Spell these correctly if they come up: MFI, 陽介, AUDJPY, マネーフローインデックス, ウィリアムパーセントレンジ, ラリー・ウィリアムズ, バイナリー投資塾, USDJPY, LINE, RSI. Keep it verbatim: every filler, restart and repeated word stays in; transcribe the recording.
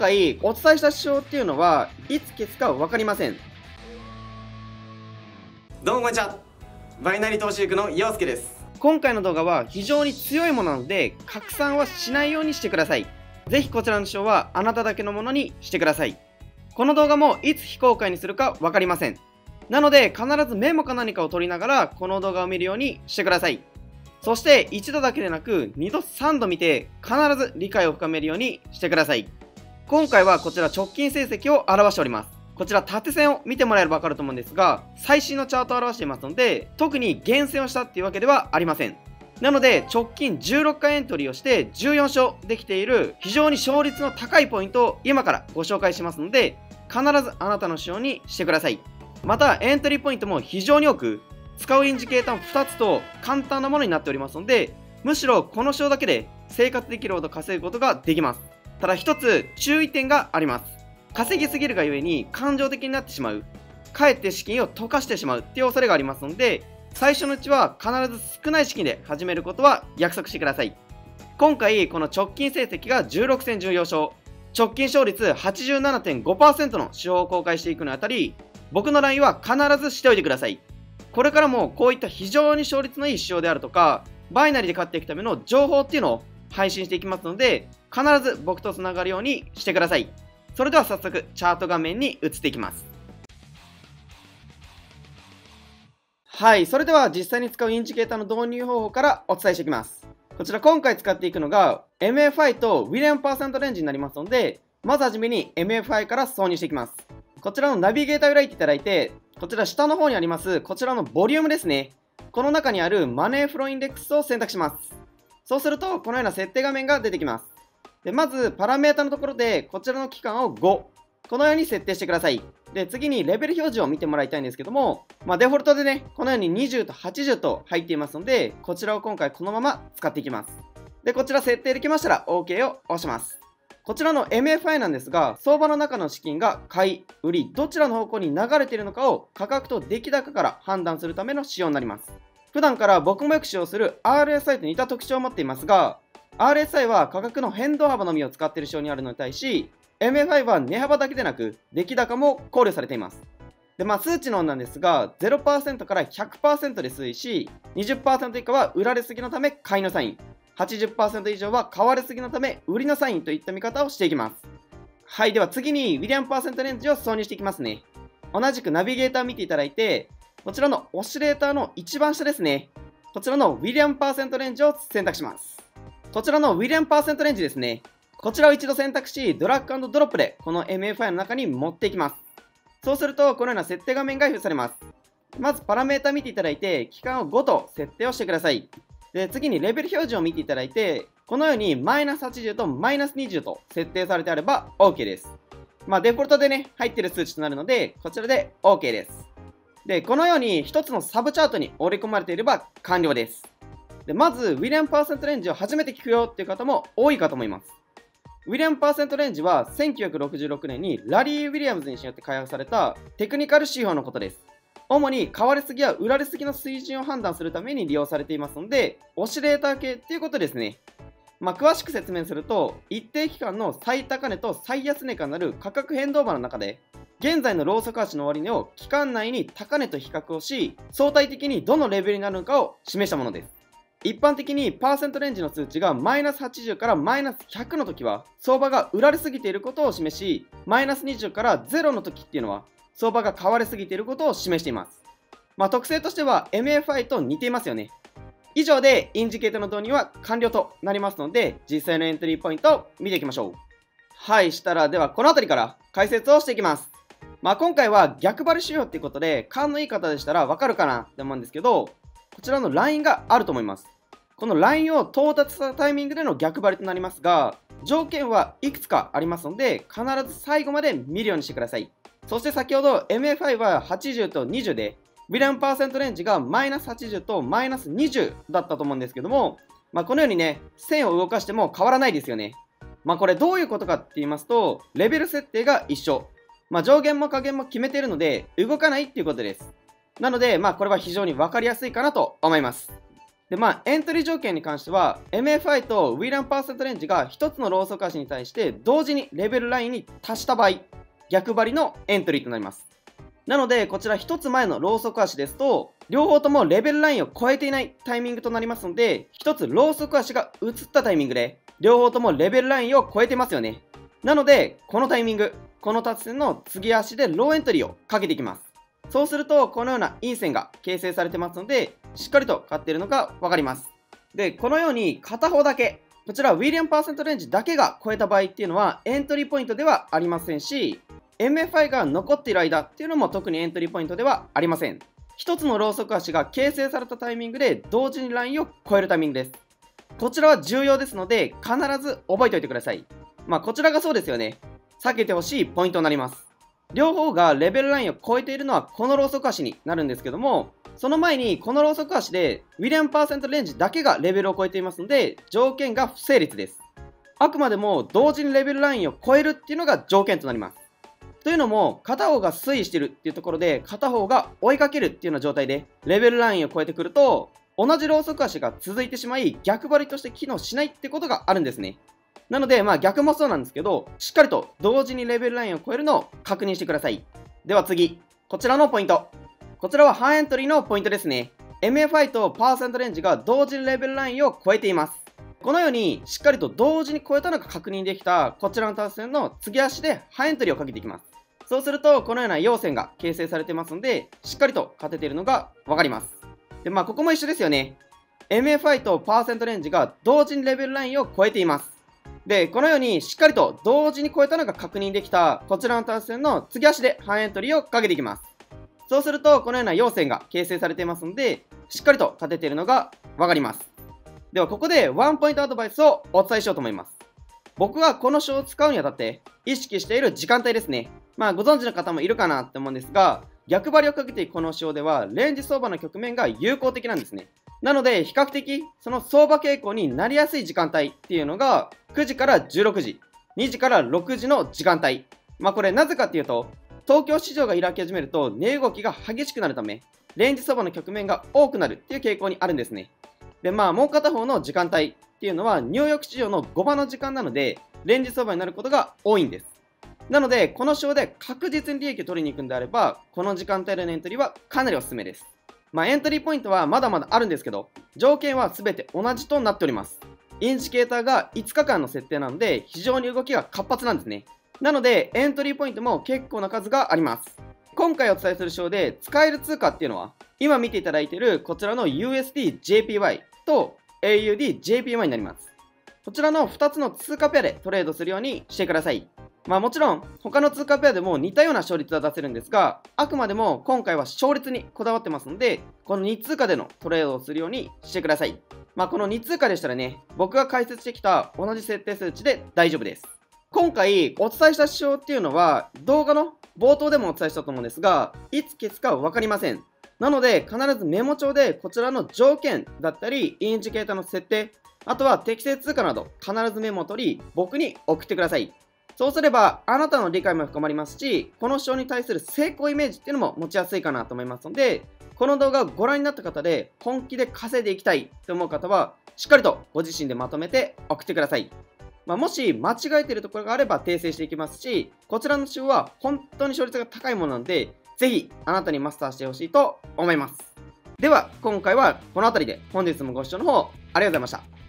回お伝えした指標っていうのはいつ消すか分かりません。どうもこんにちは、バイナリー投資塾の陽介です。今回の動画は非常に強いものなので拡散はしないようにしてください。ぜひこちらの指標はあなただけのものにしてください。この動画もいつ非公開にするか分かりません。なので必ずメモか何かを取りながらこの動画を見るようにしてください。そして一度だけでなく二度三度見て必ず理解を深めるようにしてください。今回はこちら直近成績を表しております。こちら縦線を見てもらえればわかると思うんですが、最新のチャートを表していますので、特に厳選をしたっていうわけではありません。なので直近じゅうろっかいエントリーをしてじゅうよん勝できている非常に勝率の高いポイントを今からご紹介しますので、必ずあなたの指標にしてください。またエントリーポイントも非常に多く、使うインジケーターもふたつと簡単なものになっておりますので、むしろこの指標だけで生活できるほど稼ぐことができます。ただ一つ注意点があります。稼ぎすぎるがゆえに感情的になってしまう、かえって資金を溶かしてしまうっていう恐れがありますので、最初のうちは必ず少ない資金で始めることは約束してください。今回この直近成績がじゅうろく戦じゅうよん勝、直近勝率 はちじゅうななてんごパーセント の指標を公開していくにあたり、僕の ライン は必ずしておいてください。これからもこういった非常に勝率のいい指標であるとか、バイナリーで買っていくための情報っていうのを配信していきますので、必ず僕とつながるようにしてください。それでは早速チャート画面に移っていきます。はい、それでは実際に使うインジケーターの導入方法からお伝えしていきます。こちら今回使っていくのが エムエフアイ とウィリアムパーセントレンジになりますので、まずはじめに エムエフアイ から挿入していきます。こちらのナビゲーターを開いていただいて、こちら下の方にありますこちらのボリュームですね、この中にあるマネーフローインデックスを選択します。そうするとこのような設定画面が出てきます。でまずパラメータのところでこちらの期間をご、このように設定してください。で次にレベル表示を見てもらいたいんですけども、まあ、デフォルトでねこのようににじゅうとはちじゅうと入っていますので、こちらを今回このまま使っていきます。でこちら設定できましたら OK を押します。こちらの エムエフアイ なんですが、相場の中の資金が買い、売り、どちらの方向に流れているのかを価格と出来高から判断するための指標になります。普段から僕もよく使用する アールエスアイ と似た特徴を持っていますが、アールエスアイ は価格の変動幅のみを使っている指標にあるのに対し、エムエフアイ は値幅だけでなく出来高も考慮されています。でまあ、数値の方なんですが、ゼロパーセント から ひゃくパーセント で推移し、にじゅっパーセント 以下は売られすぎのため買いのサイン。はちじゅっパーセント 以上は買われすぎのため売りのサインといった見方をしていきます。はい、では次にウィリアムパーセントレンジを挿入していきますね。同じくナビゲーターを見ていただいて、こちらのオシレーターの一番下ですね。こちらのウィリアムパーセントレンジを選択します。こちらのウィリアムパーセントレンジですね。こちらを一度選択し、ドラッグ&ドロップでこの エムエフアイ の中に持っていきます。そうするとこのような設定画面が表示されます。まずパラメータ見ていただいて、期間をごと設定をしてください。で次にレベル表示を見ていただいて、このようにマイナスはちじゅうとマイナスにじゅうと設定されてあれば OK です。まあ、デフォルトでね入っている数値となるので、こちらで OK です。でこのようにひとつのサブチャートに織り込まれていれば完了です。でまずウィリアムパーセントレンジを初めて聞くよっていう方も多いかと思います。ウィリアムパーセントレンジはせんきゅうひゃくろくじゅうろくねんにラリー・ウィリアムズによって開発されたテクニカル指標のことです。主に買われすぎや売られすぎの水準を判断するために利用されていますので、オシレーター系っていうことですね。まあ、詳しく説明すると、一定期間の最高値と最安値間なる価格変動幅の中で、現在のローソク足の終値を期間内に高値と比較をし、相対的にどのレベルになるのかを示したものです。一般的にパーセントレンジの数値がマイナスはちじゅうからマイナスひゃくの時は、相場が売られすぎていることを示し、マイナスにじゅうからゼロの時っていうのは、相場が買われすぎていることを示しています。まあ、特性としては エムエフアイ と似ていますよね。以上でインジケーターの導入は完了となりますので、実際のエントリーポイントを見ていきましょう。はい、したらではこの辺りから解説をしていきます。まあ、今回は逆張り指標ということで、勘のいい方でしたらわかるかなと思うんですけど、こちらの ライン があると思います。この ライン を到達したタイミングでの逆張りとなりますが、条件はいくつかありますので、必ず最後まで見るようにしてください。そして先ほど エムエフアイ ははちじゅうとにじゅうで、ウィリアムパーセントレンジがマイナスはちじゅうとマイナスにじゅうだったと思うんですけども、まあ、このようにね線を動かしても変わらないですよね。まあ、これどういうことかって言いますと、レベル設定が一緒、まあ、上限も下限も決めているので動かないっていうことです。なのでまあこれは非常に分かりやすいかなと思います。で、まあ、エントリー条件に関しては エムエフアイ と ウィーラン パーセントレンジがひとつのローソク足に対して同時にレベルラインに達した場合、逆張りのエントリーとなります。なのでこちらひとつまえのローソク足ですと両方ともレベルラインを超えていないタイミングとなりますので、ひとつローソク足が移ったタイミングで両方ともレベルラインを超えてますよね。なのでこのタイミング、この達線の次足でローエントリーをかけていきます。そうするとこのようないい線が形成されてますので、しっかりと買っているのが分かります。でこのように片方だけ、こちらウィリアムパーセントレンジだけが超えた場合っていうのはエントリーポイントではありませんし、 エムエフアイ が残っている間っていうのも特にエントリーポイントではありません。ひとつのローソク足が形成されたタイミングで同時にラインを超えるタイミングです。こちらは重要ですので必ず覚えておいてください。まあこちらがそうですよね。避けてほしいポイントになります。両方がレベルラインを超えているのはこのローソク足になるんですけども、その前にこのローソク足でウィリアムパーセントレンジだけがレベルを超えていますので、条件が不成立です。あくまでも同時にレベルラインを超えるっていうのが条件となります。というのも片方が推移しているっていうところで片方が追いかけるっていうような状態でレベルラインを超えてくると、同じローソク足が続いてしまい逆張りとして機能しないってことがあるんですね。なので、まあ、逆もそうなんですけど、しっかりと同時にレベルラインを超えるのを確認してください。では次、こちらのポイント。こちらは半エントリーのポイントですね。エムエフアイ とパーセントレンジが同時にレベルラインを超えています。このようにしっかりと同時に超えたのが確認できたこちらの達成の次足で半エントリーをかけていきます。そうするとこのような陽線が形成されてますので、しっかりと勝てているのが分かります。で、まあここも一緒ですよね。エムエフアイ とパーセントレンジが同時にレベルラインを超えています。でこのようにしっかりと同時に超えたのが確認できたこちらの単線の次足で半エントリーをかけていきます。そうするとこのような陽線が形成されていますので、しっかりと勝てているのが分かります。ではここでワンポイントアドバイスをお伝えしようと思います。僕はこの書を使うにあたって意識している時間帯ですね。まあご存知の方もいるかなって思うんですが、逆張りをかけていくこの書ではレンジ相場の局面が有効的なんですね。なので比較的その相場傾向になりやすい時間帯っていうのがくじからじゅうろくじ、にじからろくじの時間帯。まあこれなぜかっていうと、東京市場が開き始めると値動きが激しくなるためレンジ相場の局面が多くなるっていう傾向にあるんですね。でまあもう片方の時間帯っていうのはニューヨーク市場のごばの時間なのでレンジ相場になることが多いんです。なのでこの指標で確実に利益を取りに行くんであれば、この時間帯でのエントリーはかなりおすすめです。まあ、エントリーポイントはまだまだあるんですけど、条件は全て同じとなっております。インジケーターがいつかかんの設定なので非常に動きが活発なんですね。なのでエントリーポイントも結構な数があります。今回お伝えする章で使える通貨っていうのは、今見ていただいているこちらの ユーエスディージェーピーワイ と エーユーディージェーピーワイ になります。こちらのふたつの通貨ペアでトレードするようにしてください。まあもちろん他の通貨ペアでも似たような勝率は出せるんですが、あくまでも今回は勝率にこだわってますので、このに通貨でのトレードをするようにしてください。まあこのに通貨でしたらね、僕が解説してきた同じ設定数値で大丈夫です。今回お伝えした指標っていうのは動画の冒頭でもお伝えしたと思うんですが、いつ消すか分かりません。なので必ずメモ帳でこちらの条件だったりインジケーターの設定、あとは適正通貨など必ずメモを取り僕に送ってください。そうすればあなたの理解も深まりますし、この指標に対する成功イメージっていうのも持ちやすいかなと思いますので、この動画をご覧になった方で本気で稼いでいきたいと思う方はしっかりとご自身でまとめて送ってください。まあ、もし間違えているところがあれば訂正していきますし、こちらの指標は本当に勝率が高いものなので、ぜひあなたにマスターしてほしいと思います。では今回はこの辺りで、本日もご視聴の方ありがとうございました。